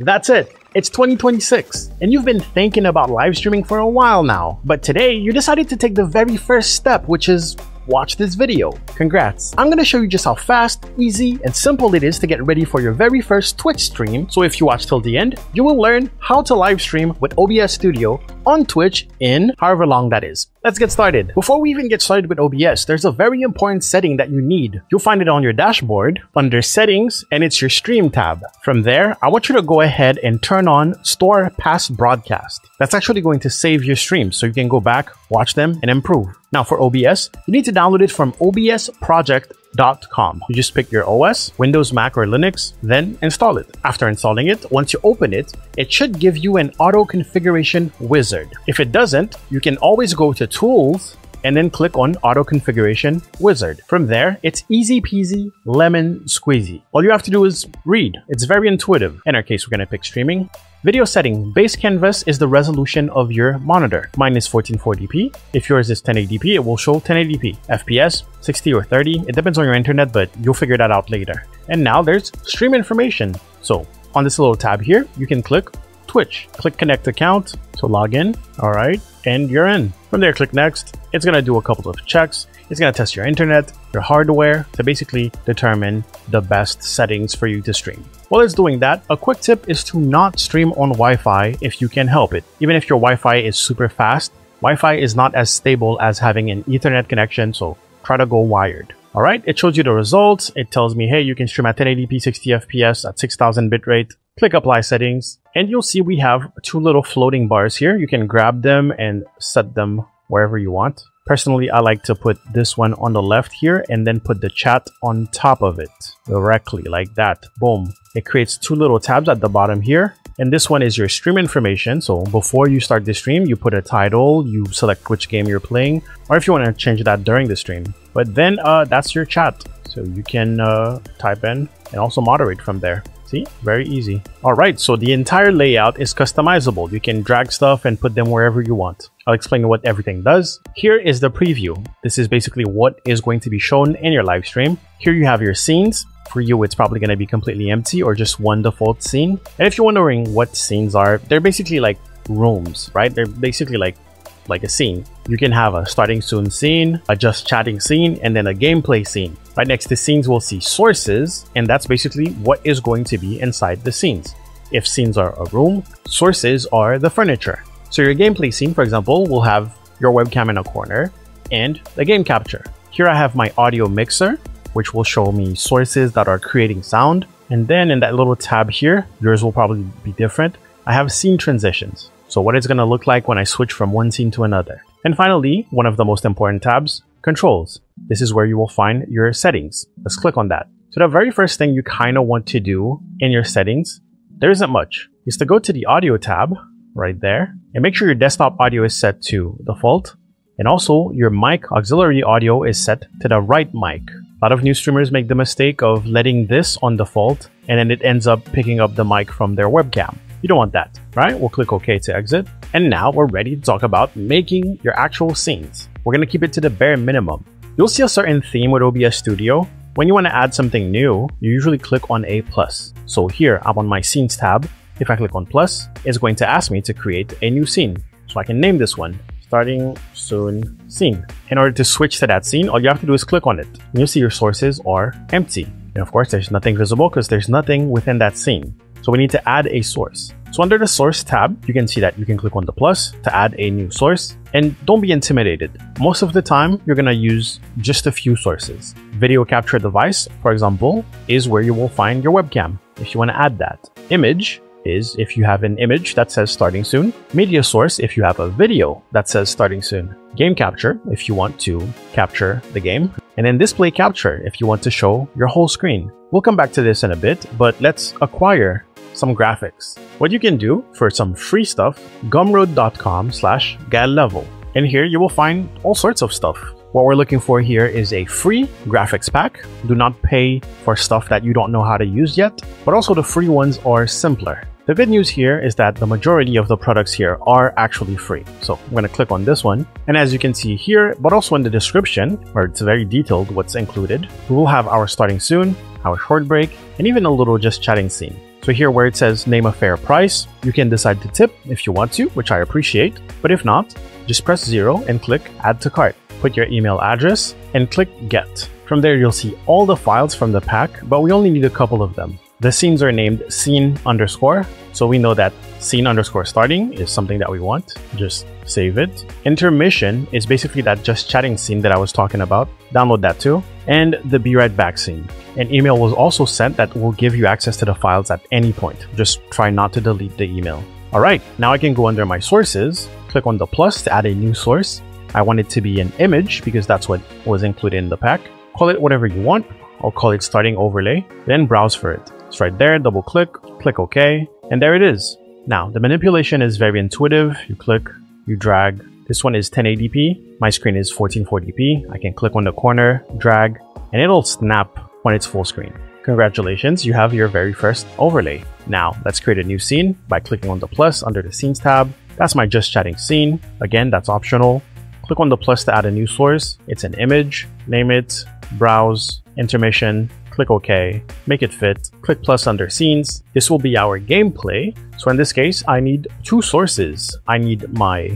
That's it. It's 2026, and you've been thinking about live streaming for a while now, but today you decided to take the very first step, which is watch this video. Congrats. I'm gonna show you just how fast, easy, and simple it is to get ready for your very first Twitch stream, so if you watch till the end, you will learn how to live stream with OBS Studio on Twitch in however long that is. Let's get started. Before we even get started with OBS, there's a very important setting that you need. You'll find it on your dashboard under settings, and it's your stream tab. From there, I want you to go ahead and turn on store past broadcast. That's actually going to save your streams so you can go back, watch them, and improve. Now for OBS, you need to download it from obsproject.com. You just pick your OS, Windows, Mac, or Linux, then install it. After installing it, once you open it, it should give you an auto configuration wizard. If it doesn't, you can always go to Tools and then click on Auto Configuration Wizard. From there, it's easy peasy, lemon squeezy. All you have to do is read. It's very intuitive. In our case, we're going to pick streaming. Video setting. Base canvas is the resolution of your monitor. Mine is 1440p. If yours is 1080p, it will show 1080p. FPS, 60 or 30. It depends on your internet, but you'll figure that out later. And now there's stream information. So on this little tab here, you can click Twitch. Click connect account to log in. All right, and you're in. From there, click next. It's going to do a couple of checks. It's going to test your internet, your hardware, to basically determine the best settings for you to stream. While it's doing that, a quick tip is to not stream on Wi-Fi if you can help it. Even if your Wi-Fi is super fast, Wi-Fi is not as stable as having an Ethernet connection, so try to go wired. All right, it shows you the results. It tells me, hey, you can stream at 1080p, 60fps at 6000 bitrate. Click apply settings, and you'll see we have two little floating bars here. You can grab them and set them wherever you want. Personally, I like to put this one on the left here and then put the chat on top of it directly like that. Boom. It creates two little tabs at the bottom here. And this one is your stream information. So before you start the stream, you put a title, you select which game you're playing, or if you want to change that during the stream. But then that's your chat. So you can type in and also moderate from there. See, very easy. All right, so the entire layout is customizable. You can drag stuff and put them wherever you want. I'll explain what everything does. Here is the preview. This is basically what is going to be shown in your live stream. Here you have your scenes. For you, it's probably going to be completely empty or just one default scene. And if you're wondering what scenes are, they're basically like rooms, right? They're basically like a scene. You can have a starting soon scene, a just chatting scene, and then a gameplay scene. Right next to scenes, we'll see sources, and that's basically what is going to be inside the scenes. If scenes are a room, sources are the furniture. So your gameplay scene, for example, will have your webcam in a corner and the game capture. Here I have my audio mixer, which will show me sources that are creating sound. And then in that little tab here, yours will probably be different. I have scene transitions. So what it's going to look like when I switch from one scene to another. And finally, one of the most important tabs, controls. This is where you will find your settings. Let's click on that. So the very first thing you kind of want to do in your settings, there isn't much, is to go to the audio tab right there and make sure your desktop audio is set to default. And also your mic auxiliary audio is set to the right mic. A lot of new streamers make the mistake of letting this on default and then it ends up picking up the mic from their webcam. You don't want that, right? We'll click OK to exit. And now we're ready to talk about making your actual scenes. We're going to keep it to the bare minimum. You'll see a certain theme with OBS Studio. When you want to add something new, you usually click on a plus. So here I'm on my scenes tab. If I click on plus, it's going to ask me to create a new scene. So I can name this one starting soon scene. In order to switch to that scene, all you have to do is click on it. And you'll see your sources are empty. And of course, there's nothing visible because there's nothing within that scene. So we need to add a source. So under the source tab, you can see that you can click on the plus to add a new source. And don't be intimidated. Most of the time, you're going to use just a few sources. Video capture device, for example, is where you will find your webcam if you want to add that. Image is if you have an image that says starting soon. Media source if you have a video that says starting soon. Game capture if you want to capture the game. And then display capture if you want to show your whole screen. We'll come back to this in a bit, but let's acquire some graphics. What you can do for some free stuff, gumroad.com/Gael LEVEL. And here you will find all sorts of stuff. What we're looking for here is a free graphics pack. Do not pay for stuff that you don't know how to use yet, but also the free ones are simpler. The good news here is that the majority of the products here are actually free. So I'm going to click on this one. And as you can see here, but also in the description, where it's very detailed what's included, we will have our starting soon, our short break, and even a little just chatting scene. So here where it says name a fair price, you can decide to tip if you want to, which I appreciate, but if not, just press 0 and click add to cart. Put your email address and click get. From there you'll see all the files from the pack, but we only need a couple of them. The scenes are named scene underscore, so we know that scene underscore starting is something that we want. Just save it. Intermission is basically that just chatting scene that I was talking about. Download that too. And the be right back scene. An email was also sent that will give you access to the files at any point. Just try not to delete the email. Alright, now I can go under my sources, click on the plus to add a new source. I want it to be an image because that's what was included in the pack. Call it whatever you want. I'll call it starting overlay, then browse for it. It's right there, double click, click OK, and there it is. Now, the manipulation is very intuitive. You click, you drag. This one is 1080p. My screen is 1440p. I can click on the corner, drag, and it'll snap when it's full screen. Congratulations, you have your very first overlay. Now, let's create a new scene by clicking on the plus under the scenes tab. That's my just chatting scene. Again, that's optional. Click on the plus to add a new source. It's an image. Name it, browse, intermission, click OK, make it fit, click plus under scenes. This will be our gameplay. So in this case, I need two sources. I need my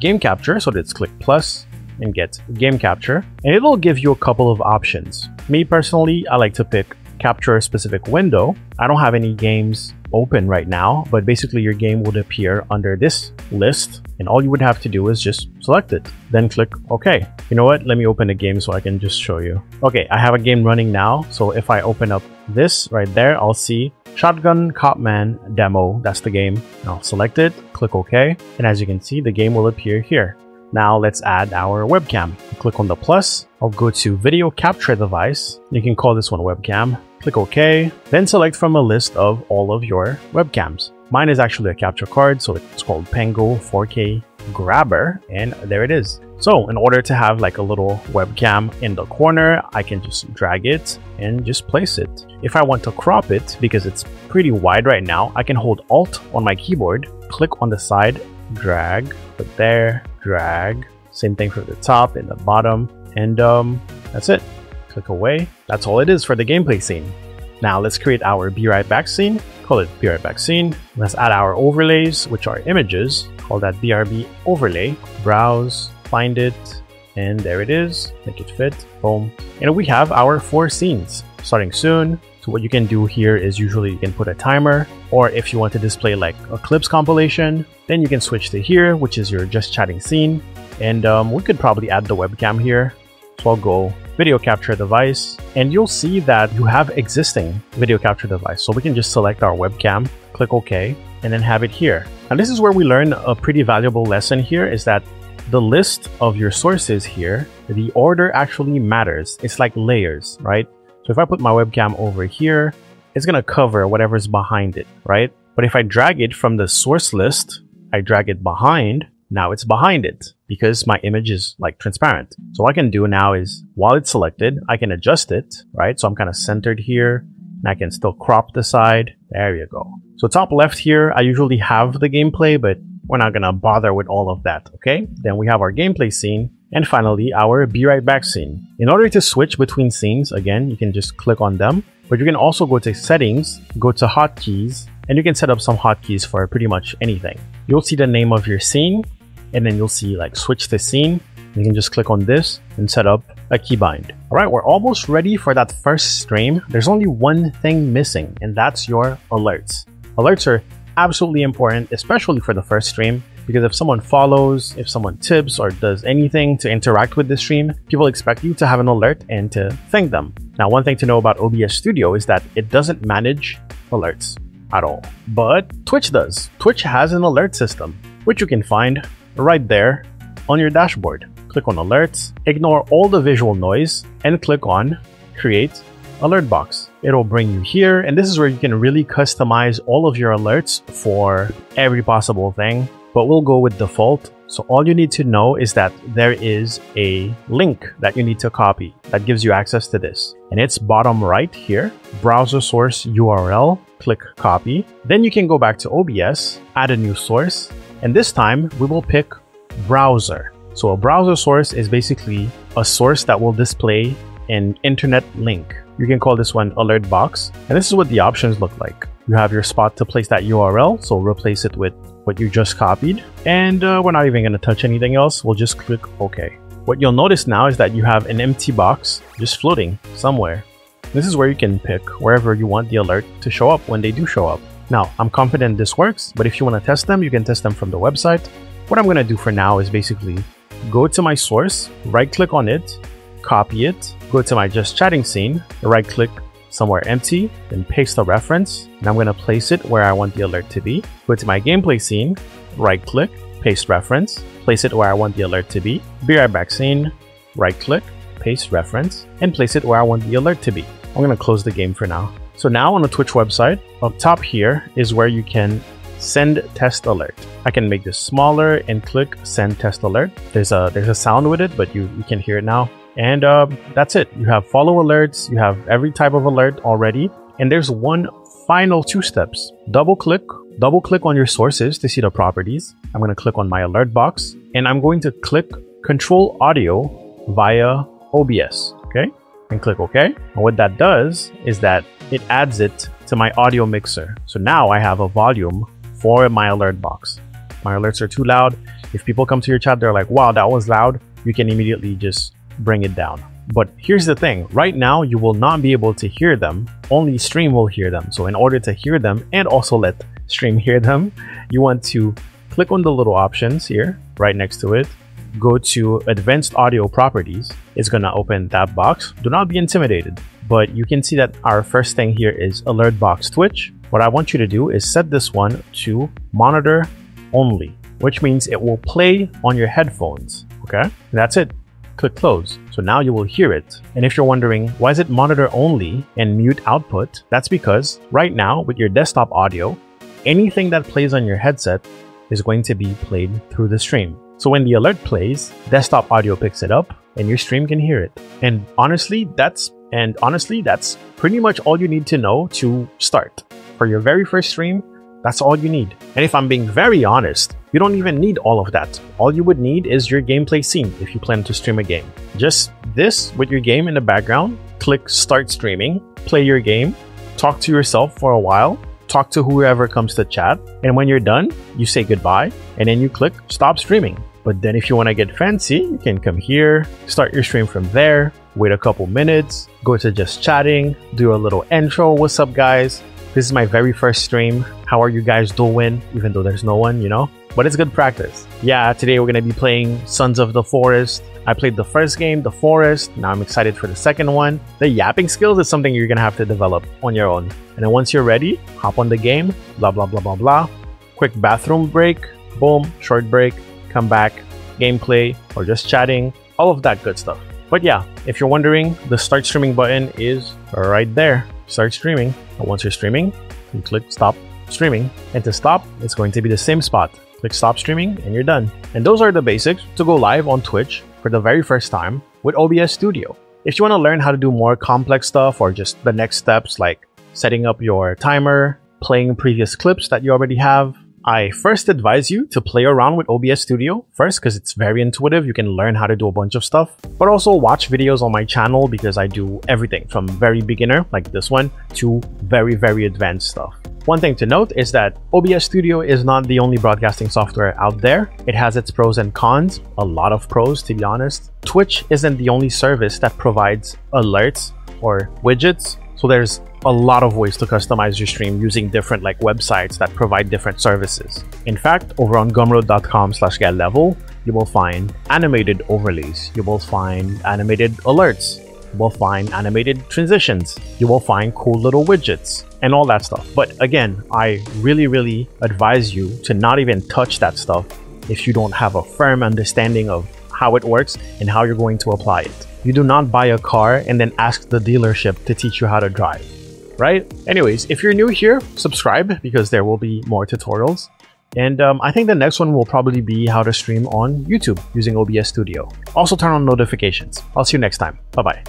game capture, so let's click plus and get game capture. And it'll give you a couple of options. Me personally, I like to pick capture a specific window. I don't have any games open right now, but basically your game would appear under this list and all you would have to do is just select it, then click OK. You know what, let me open a game so I can just show you. Okay, I have a game running now, so if I open up this right there, I'll see Shotgun Cop Man Demo. That's the game. I'll select it, click OK, and as you can see, the game will appear here. Now let's add our webcam. Click on the plus, I'll go to video capture device. You can call this one webcam. Click OK, then select from a list of all of your webcams. Mine is actually a capture card, so it's called Pango 4K Grabber, and there it is. So in order to have like a little webcam in the corner, I can just drag it and just place it. If I want to crop it, because it's pretty wide right now, I can hold Alt on my keyboard, click on the side, drag, put there, drag. Same thing for the top and the bottom, and that's it. Click away. That's all it is for the gameplay scene. Now let's create our be right back scene. Call it be right back scene. Let's add our overlays, which are images. Call that BRB overlay. Browse, find it, and there it is. Make it fit. Boom. And we have our four scenes starting soon. So what you can do here is usually you can put a timer, or if you want to display like a clips compilation, then you can switch to here, which is your just chatting scene. And we could probably add the webcam here. So I'll go video capture device, and you'll see that you have existing video capture device. So we can just select our webcam, click OK, and then have it here. And this is where we learn a pretty valuable lesson here is that the list of your sources here, the order actually matters. It's like layers, right? So if I put my webcam over here, it's going to cover whatever's behind it, right? But if I drag it from the source list, I drag it behind, now it's behind it because my image is like transparent. So what I can do now is while it's selected, I can adjust it, right? So I'm kind of centered here and I can still crop the side. There you go. So top left here, I usually have the gameplay, but we're not going to bother with all of that. Okay. Then we have our gameplay scene and finally our be right back scene. In order to switch between scenes, again, you can just click on them, but you can also go to settings, go to hotkeys, and you can set up some hotkeys for pretty much anything. You'll see the name of your scene, and then you'll see like switch to scene. You can just click on this and set up a keybind. All right, we're almost ready for that first stream. There's only one thing missing, and that's your alerts. Alerts are absolutely important, especially for the first stream, because if someone follows, if someone tips or does anything to interact with the stream, people expect you to have an alert and to thank them. Now, one thing to know about OBS Studio is that it doesn't manage alerts at all, but Twitch does. Twitch has an alert system, which you can find right there on your dashboard. Click on alerts, ignore all the visual noise, and click on create alert box. It'll bring you here, and this is where you can really customize all of your alerts for every possible thing, but we'll go with default. So all you need to know is that there is a link that you need to copy that gives you access to this, and it's bottom right here, browser source URL, click copy. Then you can go back to OBS, add a new source, and this time we will pick browser. So a browser source is basically a source that will display an internet link. You can call this one alert box, and this is what the options look like. You have your spot to place that URL, so replace it with what you just copied. And we're not even going to touch anything else. We'll just click OK. What you'll notice now is that you have an empty box just floating somewhere. This is where you can pick wherever you want the alert to show up when they do show up. Now, I'm confident this works, but if you want to test them, you can test them from the website. What I'm going to do for now is basically go to my source, right-click on it, copy it, go to my just chatting scene, right-click somewhere empty, then paste the reference, and I'm going to place it where I want the alert to be. Go to my gameplay scene, right-click, paste reference, place it where I want the alert to be. Be right back scene, right-click, paste reference, and place it where I want the alert to be. I'm going to close the game for now. So now on the Twitch website, up top here is where you can send test alert. I can make this smaller and click send test alert. There's a sound with it, but you can hear it now. And that's it. You have follow alerts, you have every type of alert already. And there's one final two steps. Double click on your sources to see the properties. I'm going to click on my alert box and I'm going to click control audio via OBS. Okay. And click OK. And what that does is that it adds it to my audio mixer. So now I have a volume for my alert box. My alerts are too loud. If people come to your chat, they're like, wow, that was loud. You can immediately just bring it down. But here's the thing. Right now, you will not be able to hear them. Only stream will hear them. So in order to hear them and also let stream hear them, you want to click on the little options here right next to it. Go to advanced audio properties. It's going to open that box. Do not be intimidated, but you can see that our first thing here is alert box Twitch. What I want you to do is set this one to monitor only, which means it will play on your headphones. Okay, and that's it. Click close. So now you will hear it. And if you're wondering, why is it monitor only and mute output? That's because right now with your desktop audio, anything that plays on your headset is going to be played through the stream. So when the alert plays, desktop audio picks it up and your stream can hear it. And honestly, that's pretty much all you need to know to start. For your very first stream, that's all you need. And if I'm being very honest, you don't even need all of that. All you would need is your gameplay scene if you plan to stream a game. Just this with your game in the background, click start streaming, play your game, talk to yourself for a while, talk to whoever comes to chat, and when you're done, you say goodbye, and then you click stop streaming. But then if you want to get fancy, you can come here, start your stream from there, wait a couple minutes, go to just chatting, do a little intro, what's up guys, this is my very first stream, how are you guys doing, even though there's no one, you know, but it's good practice. Yeah, today we're going to be playing Sons of the Forest. I played the first game, The Forest. Now I'm excited for the second one. The yapping skills is something you're going to have to develop on your own. And then once you're ready, hop on the game, blah, blah, blah, blah, blah. Quick bathroom break, boom, short break, come back, gameplay, or just chatting, all of that good stuff. But yeah, if you're wondering, the start streaming button is right there. Start streaming. And once you're streaming, you click stop streaming. And to stop, it's going to be the same spot. Click stop streaming and you're done. And those are the basics to go live on Twitch for the very first time with OBS Studio. If you want to learn how to do more complex stuff or just the next steps like setting up your timer, playing previous clips that you already have, I first advise you to play around with OBS Studio first because it's very intuitive. You can learn how to do a bunch of stuff, but also watch videos on my channel because I do everything from very beginner like this one to very, very advanced stuff. One thing to note is that OBS Studio is not the only broadcasting software out there. It has its pros and cons, a lot of pros to be honest. Twitch isn't the only service that provides alerts or widgets, so there's a lot of ways to customize your stream using different like websites that provide different services. In fact, over on gumroad.com/Gael LEVEL, you will find animated overlays, you will find animated alerts, you will find animated transitions, you will find cool little widgets and all that stuff. But again, I really advise you to not even touch that stuff if you don't have a firm understanding of how it works and how you're going to apply it. You do not buy a car and then ask the dealership to teach you how to drive. Right? Anyways, if you're new here, subscribe because there will be more tutorials. And I think the next one will probably be how to stream on YouTube using OBS Studio. Also turn on notifications. I'll see you next time. Bye-bye.